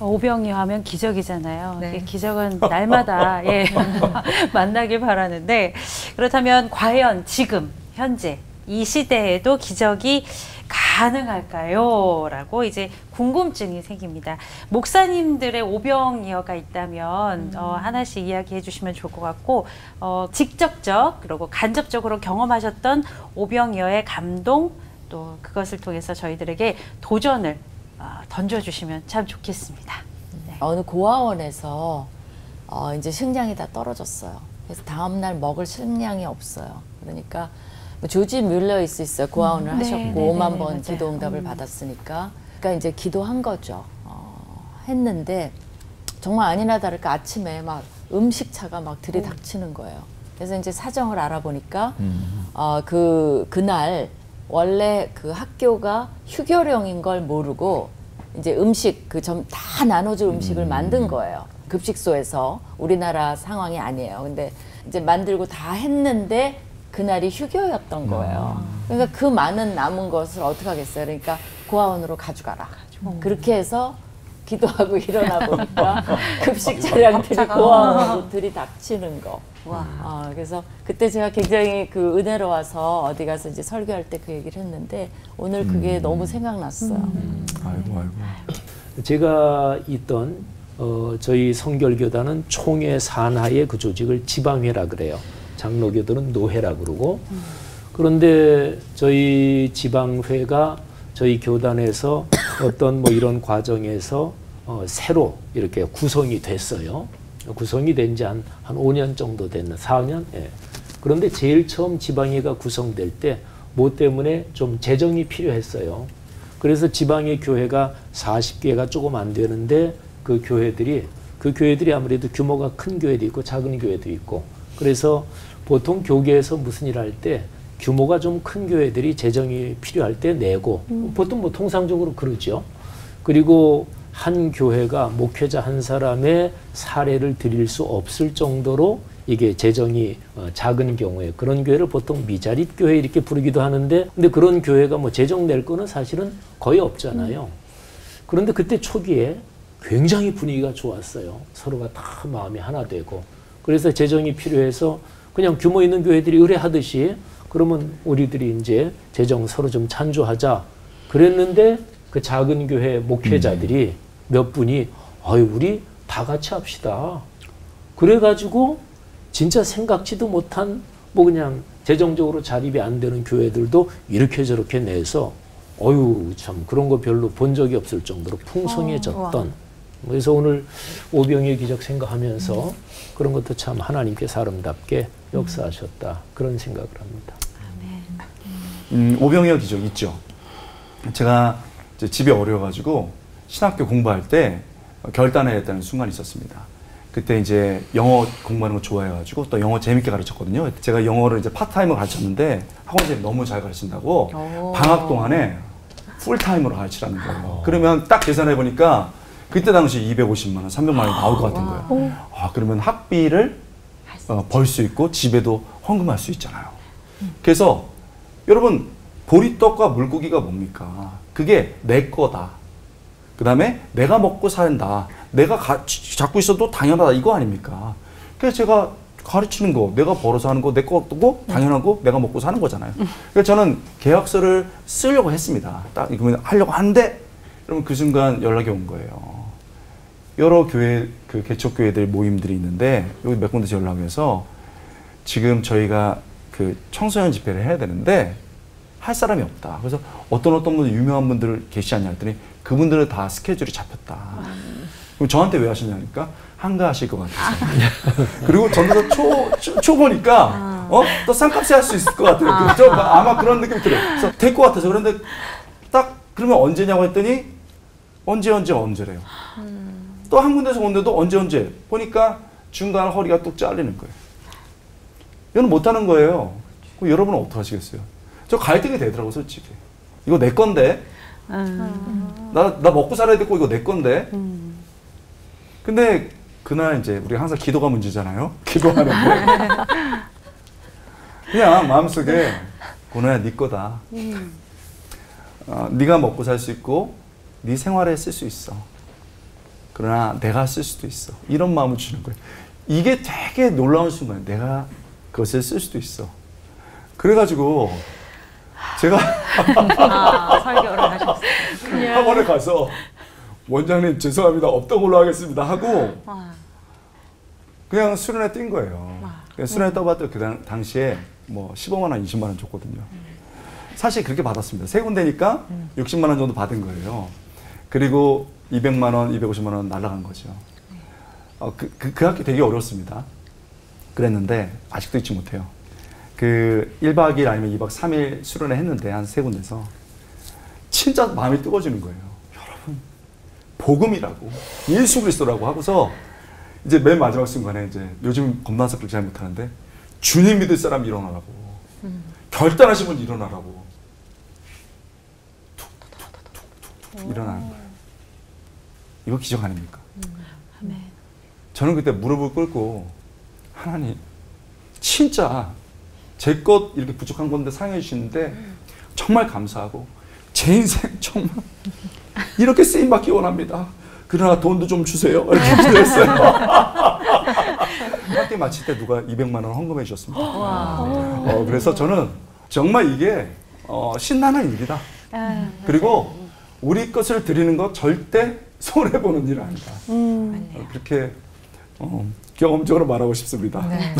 오병이어 하면 기적이잖아요. 네. 기적은 날마다 예, 만나길 바라는데, 그렇다면 과연 지금 현재 이 시대에도 기적이 가능할까요? 라고 이제 궁금증이 생깁니다. 목사님들의 오병이어가 있다면 하나씩 이야기해 주시면 좋을 것 같고, 직접적 그리고 간접적으로 경험하셨던 오병이어의 감동, 또 그것을 통해서 저희들에게 도전을 던져주시면 참 좋겠습니다. 네. 어느 고아원에서 이제 식량이 다 떨어졌어요. 그래서 다음날 먹을 식량이 없어요. 그러니까 조지 뮬러이스 있어요. 고아원을 하셨고 5만 번 기도 응답을 받았으니까. 그러니까 이제 기도한 거죠. 했는데 정말 아니나 다를까 아침에 막 음식차가 막 들이닥치는 거예요. 그래서 이제 사정을 알아보니까 그날 원래 그 학교가 휴교령인 걸 모르고 이제 음식 다 나눠줄 음식을 만든 거예요. 급식소에서. 우리나라 상황이 아니에요. 근데 이제 만들고 다 했는데 그날이 휴교였던 거예요. 그러니까 그 많은 남은 것을 어떻게 하겠어요. 그러니까 고아원으로 가져가라. 그렇게 해서 기도하고 일어나 보니까 급식 차량들이 고아원으로 들이닥치는 거. 와. 그래서 그때 제가 굉장히 그 은혜로워서 어디 가서 이제 설교할 때 그 얘기를 했는데 오늘 그게 너무 생각났어요. 아이고. 제가 있던 저희 성결교단은 총회 산하의 그 조직을 지방회라 그래요. 장로교들은 노회라 그러고, 그런데 저희 지방회가 저희 교단에서 어떤 뭐 이런 과정에서 새로 이렇게 구성이 됐어요. 구성이 된 지 한 5년 정도 됐나, 4년? 예. 그런데 제일 처음 지방회가 구성될 때 뭐 때문에 좀 재정이 필요했어요. 그래서 지방회 교회가 40개가 조금 안 되는데 그 교회들이 아무래도 규모가 큰 교회도 있고 작은 교회도 있고, 그래서 보통 교계에서 무슨 일 할 때 규모가 좀 큰 교회들이 재정이 필요할 때 내고, 보통 뭐 통상적으로 그러죠. 그리고 한 교회가 목회자 한 사람의 사례를 드릴 수 없을 정도로 이게 재정이 작은 경우에 그런 교회를 보통 미자립 교회 이렇게 부르기도 하는데, 근데 그런 교회가 뭐 재정 낼 거는 사실은 거의 없잖아요. 그런데 그때 초기에 굉장히 분위기가 좋았어요. 서로가 다 마음이 하나 되고. 그래서 재정이 필요해서 그냥 규모 있는 교회들이 의뢰하듯이 그러면 우리들이 이제 재정 서로 좀 찬조하자 그랬는데, 그 작은 교회 목회자들이 몇 분이 아유 우리 다 같이 합시다 그래가지고 진짜 생각지도 못한 뭐 그냥 재정적으로 자립이 안 되는 교회들도 이렇게 저렇게 내서 어유 참 그런 거 별로 본 적이 없을 정도로 풍성해졌던. 그래서 오늘 오병이어 기적 생각하면서 그런 것도 참 하나님께서 아름답게 역사하셨다 그런 생각을 합니다. 아멘. 오병이어 기적 있죠. 제가 이제 집이 어려워가지고 신학교 공부할 때 결단해야겠다는 순간이 있었습니다. 그때 이제 영어 공부하는 거 좋아해가지고 또 영어 재밌게 가르쳤거든요. 제가 영어를 이제 파트타임으로 가르쳤는데 학원생이 너무 잘 가르친다고 방학 동안에 풀타임으로 가르치라는 거예요. 그러면 딱 계산해 보니까 그때 당시 250만 원, 300만 원이 나올 것 같은 거예요. 그러면 학비를 벌 수 있고 집에도 헌금할 수 있잖아요. 그래서 여러분 보리떡과 물고기가 뭡니까? 그게 내 거다. 그 다음에 내가 먹고 산다. 내가 잡고 있어도 당연하다. 이거 아닙니까? 그래서 제가 가르치는 거, 내가 벌어서 하는 거, 내 거고 당연하고 내가 먹고 사는 거잖아요. 그래서 저는 계약서를 쓰려고 했습니다. 딱 이거 하려고 하는데 그러면 그 순간 연락이 온 거예요. 여러 교회, 그 개척교회들 모임들이 있는데, 여기 몇 군데서 연락해서 지금 저희가 그 청소년 집회를 해야 되는데, 할 사람이 없다. 그래서 어떤 분들, 유명한 분들 계시냐 했더니, 그분들은 다 스케줄이 잡혔다. 그럼 저한테 왜 하시냐니까, 한가하실 것 같아서. 그리고 전도사 초보니까, 또 쌍값에 할 수 있을 것 같아요. 그죠? 아마 그런 느낌이 들어요. 그래서 될 것 같아서. 그런데 딱, 그러면 언제냐고 했더니, 언제래요. 또 한 군데서 온데도 언제 보니까 중간 허리가 뚝 잘리는 거예요. 이건 못하는 거예요. 그럼 여러분은 어떡하시겠어요? 저 갈등이 되더라고요, 솔직히. 이거 내 건데. 나 먹고 살아야 되고 이거 내 건데. 근데 그날 이제 우리가 항상 기도가 문제잖아요. 기도하는데. 그냥 마음속에 고나야 네 거다. 네가 먹고 살 수 있고 네 생활에 쓸 수 있어. 그러나 내가 쓸 수도 있어. 이런 마음을 주는 거예요. 이게 되게 놀라운 순간이에요. 내가 그것을 쓸 수도 있어. 그래가지고 제가 설교를 하셨어요. 학원에 가서 원장님 죄송합니다. 없던 걸로 하겠습니다 하고 그냥 수련회 뛴 거예요. 수련회 떠봤더니 그 당시에 뭐 15만 원, 20만 원 줬거든요. 사실 그렇게 받았습니다. 세 군데니까 60만 원 정도 받은 거예요. 그리고 200만 원, 250만 원 날아간 거죠. 그 학기 되게 어려웠습니다. 그랬는데 아직도 잊지 못해요. 그 1박 2일 아니면 2박 3일 수련회 했는데 한 세 군데서 진짜 마음이 뜨거워지는 거예요. 여러분, 복음이라고, 예수 그리스도라고 하고서 이제 맨 마지막 순간에 이제 요즘 겁나서 그렇게 잘 못하는데 주님 믿을 사람 일어나라고, 결단하신 분 일어나라고 툭툭툭툭툭 일어나는 거예요. 이거 기적 아닙니까? 아멘. 저는 그때 무릎을 꿇고 하나님 진짜 제 것 이렇게 부족한 건데 사용해 주시는데 정말 감사하고 제 인생 정말 이렇게 쓰임받기 원합니다. 그러나 돈도 좀 주세요. 이렇게 기도했어요. 학기 마칠 때 누가 200만 원 헌금해 주셨습니다. 그래서 저는 정말 이게 신나는 일이다. 그리고 우리 것을 드리는 거 절대 손해보는 일 아니다. 그렇게 경험적으로 말하고 싶습니다. 네.